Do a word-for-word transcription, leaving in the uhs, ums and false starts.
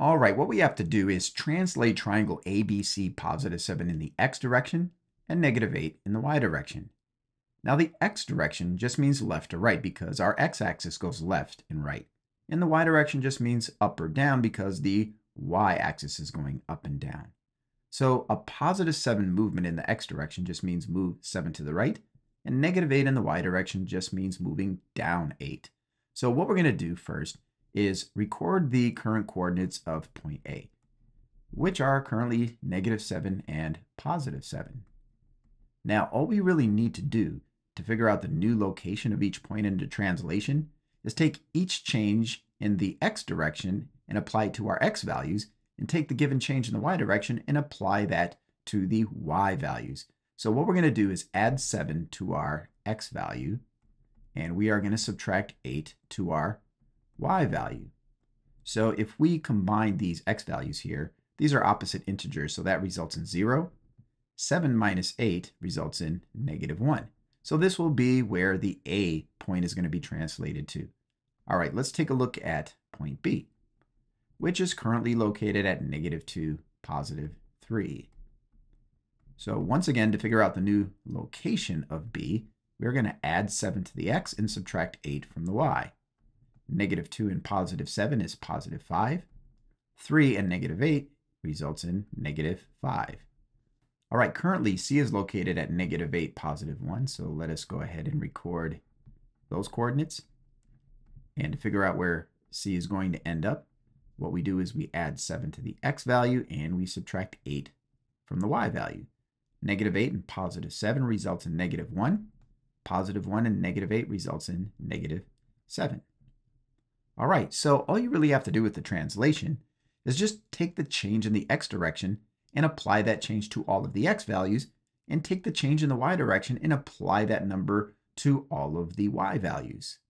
All right, what we have to do is translate triangle A B C positive seven in the x direction and negative eight in the y direction. Now the x direction just means left to right because our x-axis goes left and right. And the y direction just means up or down because the y-axis is going up and down. So a positive seven movement in the x direction just means move seven to the right, and negative eight in the y direction just means moving down eight. So what we're going to do first is record the current coordinates of point A, which are currently negative seven and positive seven. Now all we really need to do to figure out the new location of each point into translation is take each change in the x direction and apply it to our x values, and take the given change in the y direction and apply that to the y values. So what we're going to do is add seven to our x value, and we are going to subtract eight to our y value. So if we combine these x values here, these are opposite integers, so that results in zero. seven minus eight results in negative one. So this will be where the A point is going to be translated to. All right, let's take a look at point B, which is currently located at negative two, positive three. So once again, to figure out the new location of B, we're going to add seven to the x and subtract eight from the y. Negative two and positive seven is positive five. three and negative eight results in negative five. All right, currently C is located at negative eight, positive one, so let us go ahead and record those coordinates. And to figure out where C is going to end up, what we do is we add seven to the x value and we subtract eight from the y value. Negative eight and positive seven results in negative one. Positive one and negative eight results in negative seven. All right, so all you really have to do with the translation is just take the change in the x direction and apply that change to all of the x values, and take the change in the y direction and apply that number to all of the y values.